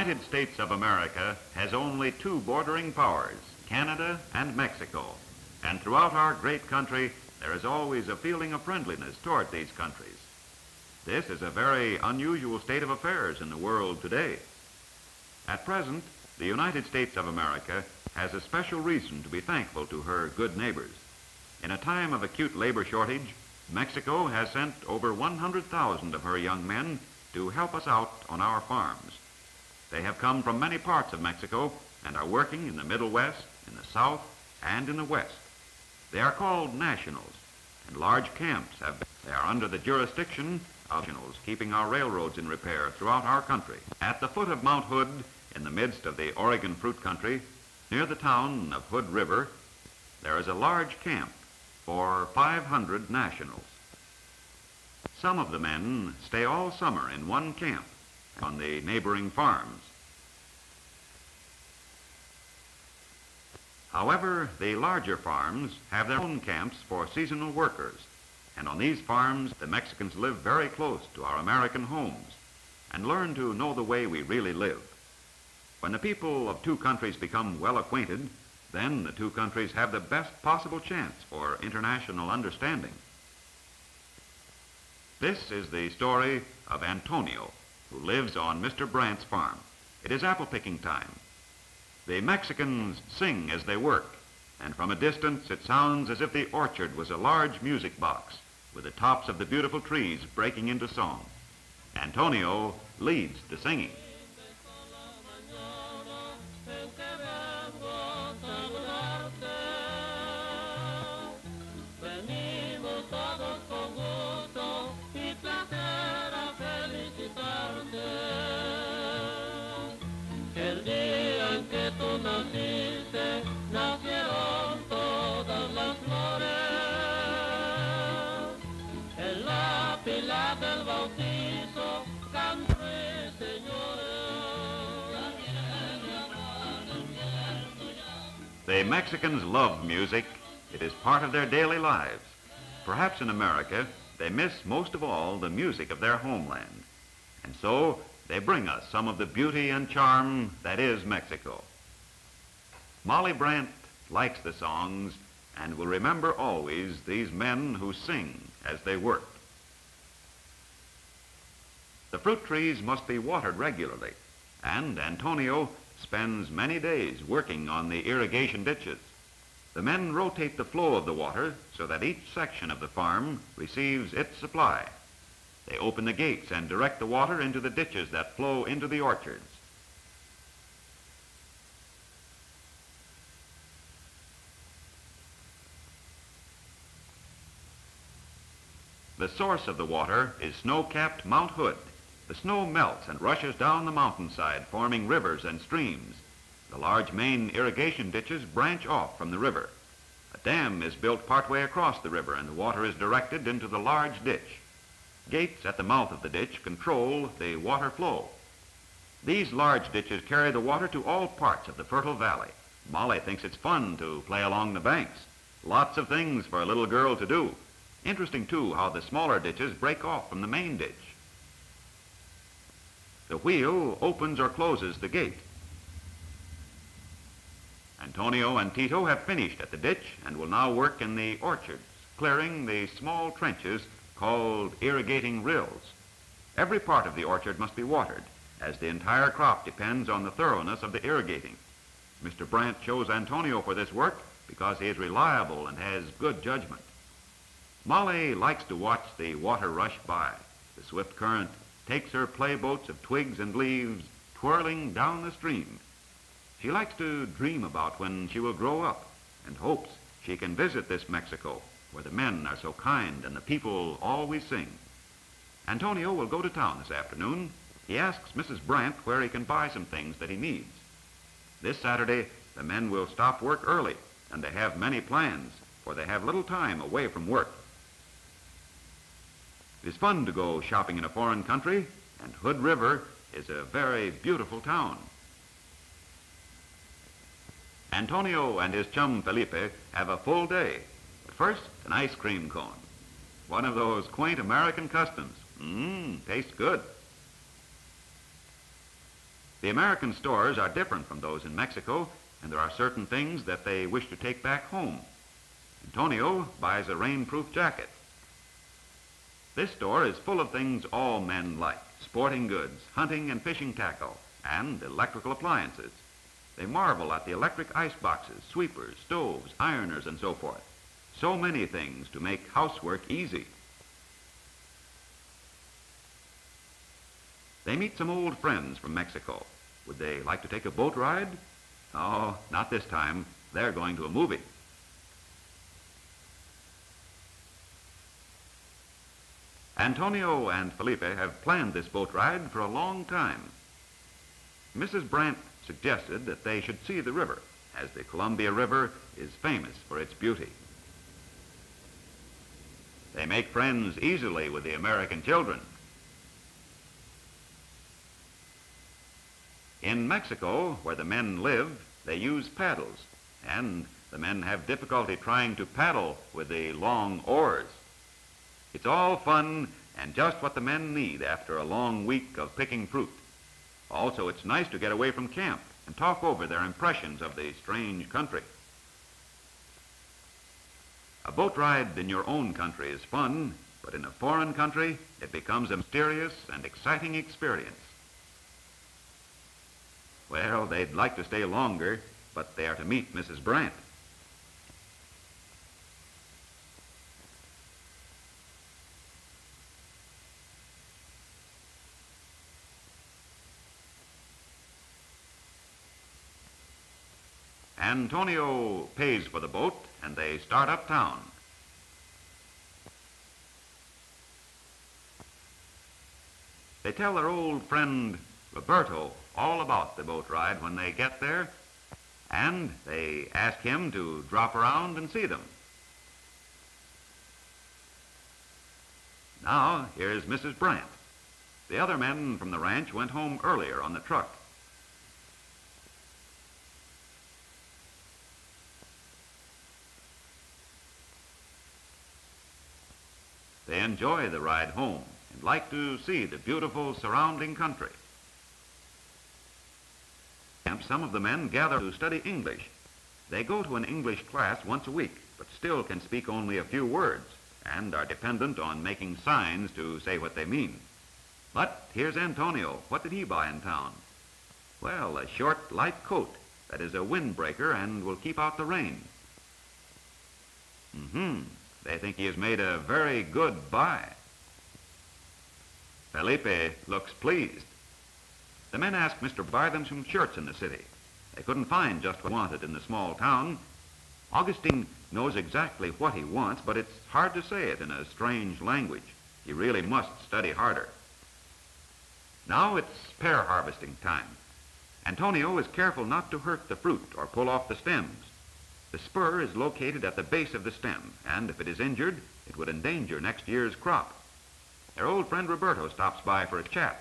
United States of America has only two bordering powers, Canada and Mexico. And throughout our great country, there is always a feeling of friendliness toward these countries. This is a very unusual state of affairs in the world today. At present, the United States of America has a special reason to be thankful to her good neighbors. In a time of acute labor shortage, Mexico has sent over 100,000 of her young men to help us out on our farms. They have come from many parts of Mexico and are working in the Middle West, in the South, and in the West. They are called nationals, and large camps have been. They are under the jurisdiction of nationals, keeping our railroads in repair throughout our country. At the foot of Mount Hood, in the midst of the Oregon fruit country, near the town of Hood River, there is a large camp for 500 nationals. Some of the men stay all summer in one camp on the neighboring farms. However, the larger farms have their own camps for seasonal workers, and on these farms the Mexicans live very close to our American homes and learn to know the way we really live. When the people of two countries become well acquainted, then the two countries have the best possible chance for international understanding. This is the story of Antonio, who lives on Mr. Brandt's farm. It is apple-picking time. The Mexicans sing as they work, and from a distance it sounds as if the orchard was a large music box with the tops of the beautiful trees breaking into song. Antonio leads the singing. The Mexicans love music. It is part of their daily lives. Perhaps in America, they miss most of all the music of their homeland. And so, they bring us some of the beauty and charm that is Mexico. Molly Grant likes the songs and will remember always these men who sing as they work. The fruit trees must be watered regularly, and Antonio spends many days working on the irrigation ditches. The men rotate the flow of the water so that each section of the farm receives its supply. They open the gates and direct the water into the ditches that flow into the orchards. The source of the water is snow-capped Mount Hood. The snow melts and rushes down the mountainside, forming rivers and streams. The large main irrigation ditches branch off from the river. A dam is built partway across the river, and the water is directed into the large ditch. Gates at the mouth of the ditch control the water flow. These large ditches carry the water to all parts of the fertile valley. Molly thinks it's fun to play along the banks. Lots of things for a little girl to do. Interesting, too, how the smaller ditches break off from the main ditch. The wheel opens or closes the gate. Antonio and Tito have finished at the ditch and will now work in the orchards, clearing the small trenches called irrigating rills. Every part of the orchard must be watered, as the entire crop depends on the thoroughness of the irrigating. Mr. Brandt chose Antonio for this work because he is reliable and has good judgment. Molly likes to watch the water rush by. The swift current takes her playboats of twigs and leaves twirling down the stream. She likes to dream about when she will grow up and hopes she can visit this Mexico where the men are so kind and the people always sing. Antonio will go to town this afternoon. He asks Mrs. Brandt where he can buy some things that he needs. This Saturday, the men will stop work early, and they have many plans, for they have little time away from work. It is fun to go shopping in a foreign country, and Hood River is a very beautiful town. Antonio and his chum Felipe have a full day. But first, an ice cream cone. One of those quaint American customs. Tastes good. The American stores are different from those in Mexico, and there are certain things that they wish to take back home. Antonio buys a rainproof jacket. This store is full of things all men like: sporting goods, hunting and fishing tackle, and electrical appliances. They marvel at the electric ice boxes, sweepers, stoves, ironers, and so forth. So many things to make housework easy. They meet some old friends from Mexico. Would they like to take a boat ride? Oh, not this time. They're going to a movie. Antonio and Felipe have planned this boat ride for a long time. Mrs. Brandt suggested that they should see the river, as the Columbia River is famous for its beauty. They make friends easily with the American children. In Mexico, where the men live, they use paddles, and the men have difficulty trying to paddle with the long oars. It's all fun and just what the men need after a long week of picking fruit. Also, it's nice to get away from camp and talk over their impressions of the strange country. A boat ride in your own country is fun, but in a foreign country, it becomes a mysterious and exciting experience. Well, they'd like to stay longer, but they are to meet Mrs. Brandt. Antonio pays for the boat, and they start uptown. They tell their old friend Roberto all about the boat ride when they get there, and they ask him to drop around and see them. Now, here's Mrs. Brandt. The other men from the ranch went home earlier on the truck. They enjoy the ride home and like to see the beautiful surrounding country. Some of the men gather to study English. They go to an English class once a week, but still can speak only a few words and are dependent on making signs to say what they mean. But here's Antonio. What did he buy in town? Well, a short, light coat that is a windbreaker and will keep out the rain. They think he has made a very good buy. Felipe looks pleased. The men asked Mr. to buy them some shirts in the city. They couldn't find just what they wanted in the small town. Augustine knows exactly what he wants, but it's hard to say it in a strange language. He really must study harder. Now it's pear harvesting time. Antonio is careful not to hurt the fruit or pull off the stems. The spur is located at the base of the stem, and if it is injured, it would endanger next year's crop. Their old friend Roberto stops by for a chat.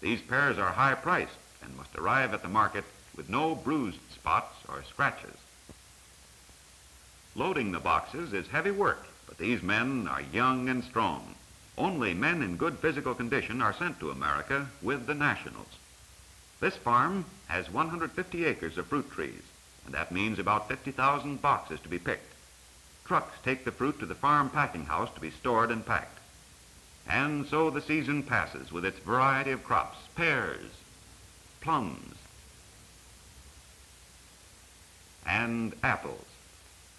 These pears are high-priced and must arrive at the market with no bruised spots or scratches. Loading the boxes is heavy work, but these men are young and strong. Only men in good physical condition are sent to America with the nationals. This farm has 150 acres of fruit trees, and that means about 50,000 boxes to be picked. Trucks take the fruit to the farm packing house to be stored and packed. And so the season passes with its variety of crops: pears, plums, and apples.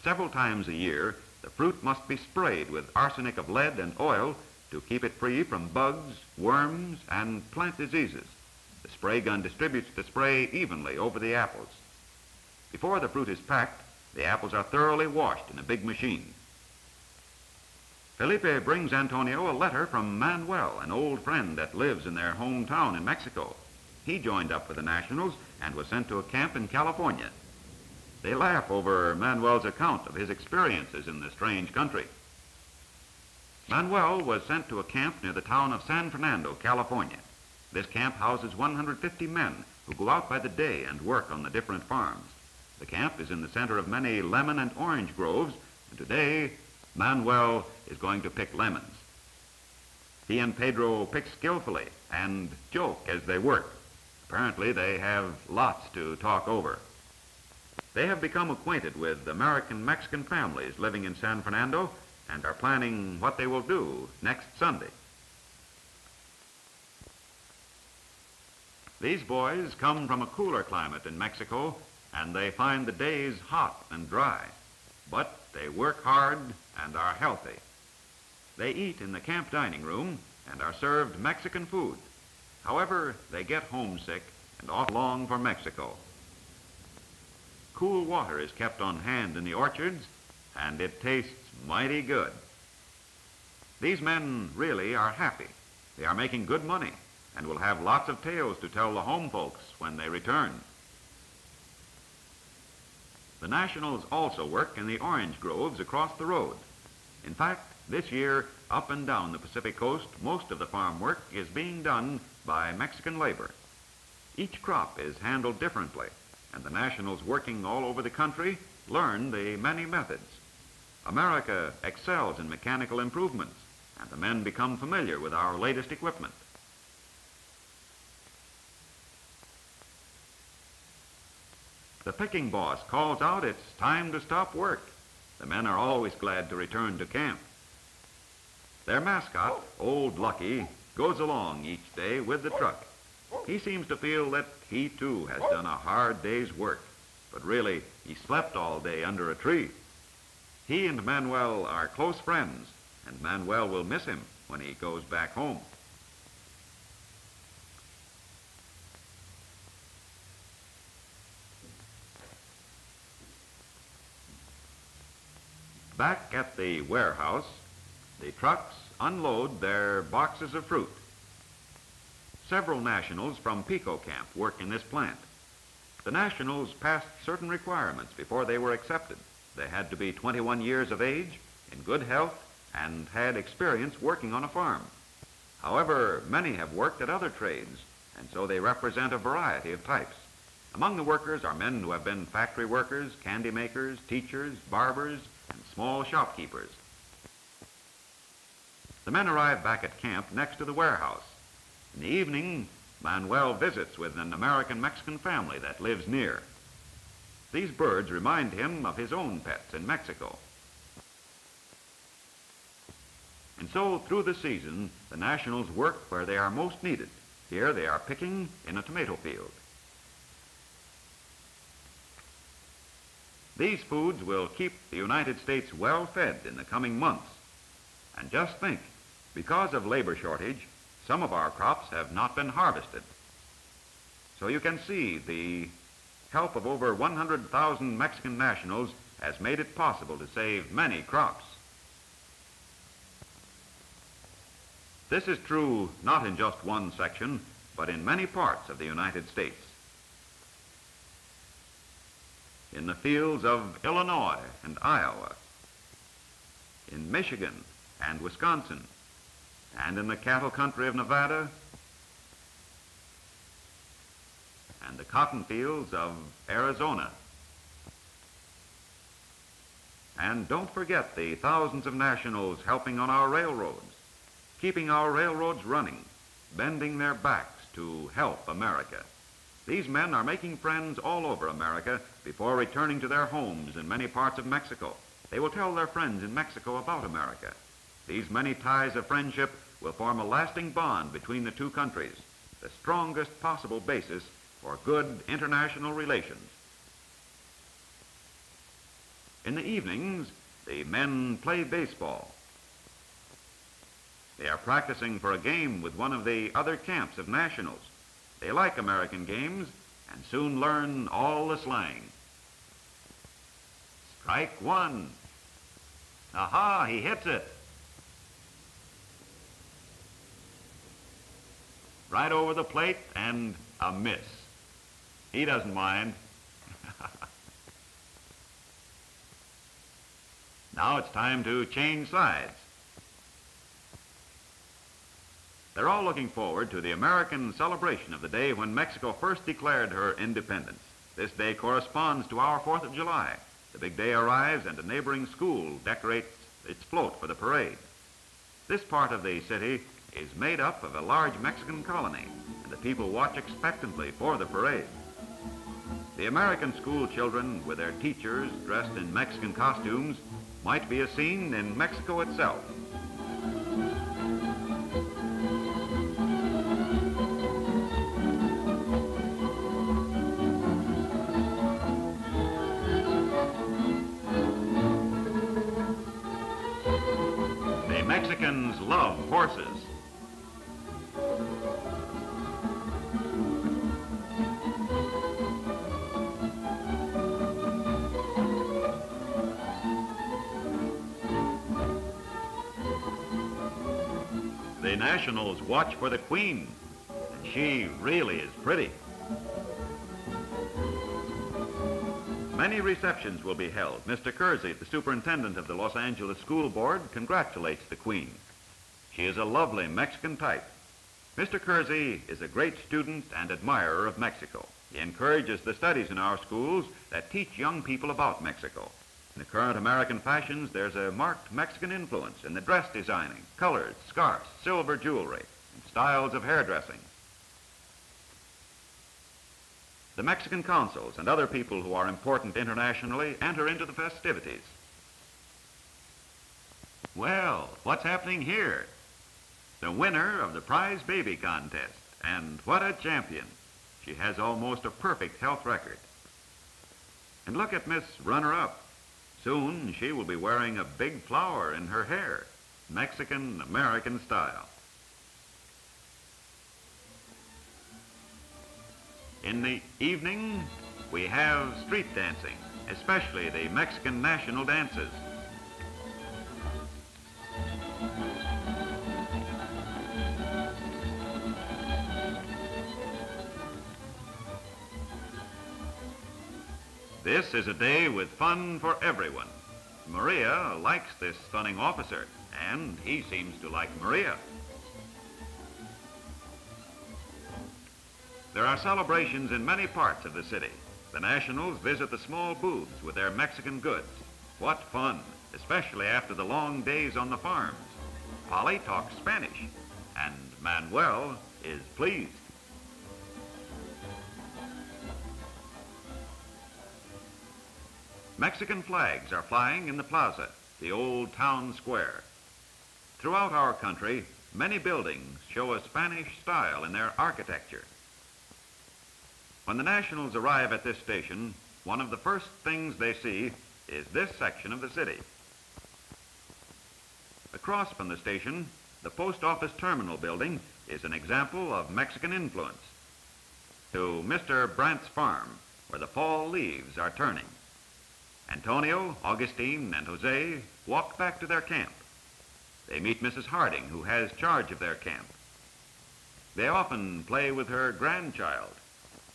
Several times a year, the fruit must be sprayed with arsenic of lead and oil to keep it free from bugs, worms, and plant diseases. The spray gun distributes the spray evenly over the apples. Before the fruit is packed, the apples are thoroughly washed in a big machine. Felipe brings Antonio a letter from Manuel, an old friend that lives in their hometown in Mexico. He joined up with the nationals and was sent to a camp in California. They laugh over Manuel's account of his experiences in the strange country. Manuel was sent to a camp near the town of San Fernando, California. This camp houses 150 men who go out by the day and work on the different farms. The camp is in the center of many lemon and orange groves, and today Manuel is going to pick lemons. He and Pedro pick skillfully and joke as they work. Apparently they have lots to talk over. They have become acquainted with American-Mexican families living in San Fernando and are planning what they will do next Sunday. These boys come from a cooler climate in Mexico, and they find the days hot and dry. But they work hard and are healthy. They eat in the camp dining room and are served Mexican food. However, they get homesick and often long for Mexico. Cool water is kept on hand in the orchards, and it tastes mighty good. These men really are happy. They are making good money and will have lots of tales to tell the home folks when they return. The nationals also work in the orange groves across the road. In fact, this year, up and down the Pacific Coast, most of the farm work is being done by Mexican labor. Each crop is handled differently, and the nationals working all over the country learn the many methods. America excels in mechanical improvements, and the men become familiar with our latest equipment. The picking boss calls out it's time to stop work. The men are always glad to return to camp. Their mascot, Old Lucky, goes along each day with the truck. He seems to feel that he too has done a hard day's work, but really he slept all day under a tree. He and Manuel are close friends, and Manuel will miss him when he goes back home. Back at the warehouse, the trucks unload their boxes of fruit. Several nationals from Pico Camp work in this plant. The nationals passed certain requirements before they were accepted. They had to be 21 years of age, in good health, and had experience working on a farm. However, many have worked at other trades, and so they represent a variety of types. Among the workers are men who have been factory workers, candy makers, teachers, barbers, and small shopkeepers. The men arrive back at camp next to the warehouse. In the evening, Manuel visits with an American-Mexican family that lives near. These birds remind him of his own pets in Mexico. And so, through the season, the nationals work where they are most needed. Here they are picking in a tomato field. These foods will keep the United States well fed in the coming months. And just think, because of labor shortage, some of our crops have not been harvested. So you can see the help of over 100,000 Mexican nationals has made it possible to save many crops. This is true not in just one section, but in many parts of the United States. In the fields of Illinois and Iowa, in Michigan and Wisconsin, and in the cattle country of Nevada, and the cotton fields of Arizona. And don't forget the thousands of nationals helping on our railroads, keeping our railroads running, bending their backs to help America. These men are making friends all over America before returning to their homes in many parts of Mexico. They will tell their friends in Mexico about America. These many ties of friendship will form a lasting bond between the two countries, the strongest possible basis for good international relations. In the evenings, the men play baseball. They are practicing for a game with one of the other camps of nationals. They like American games and soon learn all the slang. Strike one. Aha, he hits it. Right over the plate and a miss. He doesn't mind. Now it's time to change sides. They're all looking forward to the American celebration of the day when Mexico first declared her independence. This day corresponds to our 4th of July. The big day arrives and a neighboring school decorates its float for the parade. This part of the city is made up of a large Mexican colony, and the people watch expectantly for the parade. The American school children, with their teachers dressed in Mexican costumes, might be a scene in Mexico itself. The Mexicans love horses. The nationals watch for the queen, and she really is pretty. Many receptions will be held. Mr. Kersey, the superintendent of the Los Angeles School Board, congratulates the queen. She is a lovely Mexican type. Mr. Kersey is a great student and admirer of Mexico. He encourages the studies in our schools that teach young people about Mexico. In the current American fashions, there's a marked Mexican influence in the dress designing, colors, scarves, silver jewelry, and styles of hairdressing. The Mexican consuls and other people who are important internationally enter into the festivities. Well, what's happening here? The winner of the prize baby contest, and what a champion. She has almost a perfect health record. And look at Miss Runner-Up. Soon, she will be wearing a big flower in her hair, Mexican-American style. In the evening, we have street dancing, especially the Mexican national dances. This is a day with fun for everyone. Maria likes this stunning officer, and he seems to like Maria. There are celebrations in many parts of the city. The nationals visit the small booths with their Mexican goods. What fun, especially after the long days on the farms. Polly talks Spanish, and Manuel is pleased. Mexican flags are flying in the plaza, the old town square. Throughout our country, many buildings show a Spanish style in their architecture. When the nationals arrive at this station, one of the first things they see is this section of the city. Across from the station, the post office terminal building is an example of Mexican influence. To Mr. Brandt's farm, where the fall leaves are turning. Antonio, Augustine, and Jose walk back to their camp. They meet Mrs. Harding, who has charge of their camp. They often play with her grandchild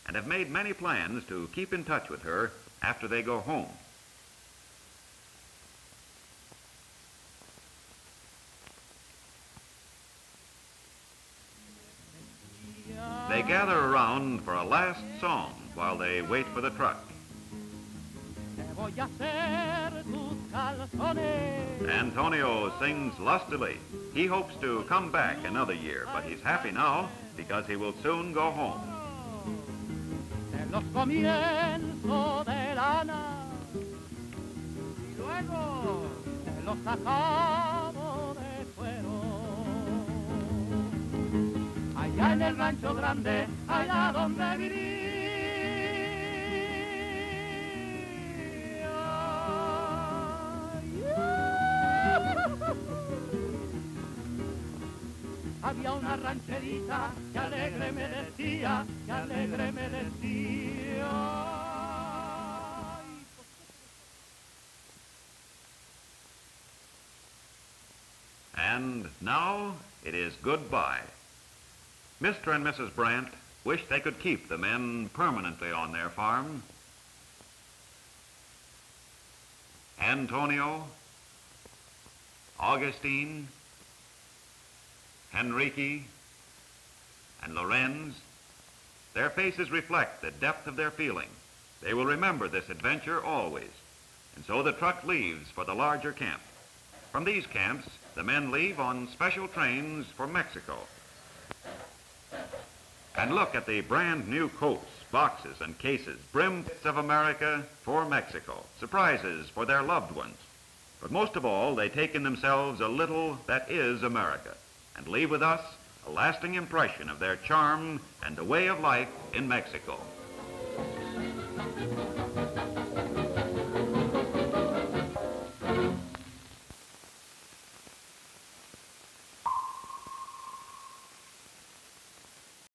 and have made many plans to keep in touch with her after they go home. They gather around for a last song while they wait for the truck. Antonio sings lustily. He hopes to come back another year, but he's happy now because he will soon go home. Allá en el rancho grande, allá donde viví. Había una rancherita que alegre me decía, que alegre me decía. And now it is goodbye. Mr. and Mrs. Brandt wish they could keep the men permanently on their farm. Antonio, Augustine, Henrique, and Lorenz, their faces reflect the depth of their feeling. They will remember this adventure always. And so the truck leaves for the larger camp. From these camps, the men leave on special trains for Mexico. And look at the brand new coats, boxes, and cases, brims of America for Mexico, surprises for their loved ones. But most of all, they take in themselves a little that is America and leave with us a lasting impression of their charm and the way of life in Mexico.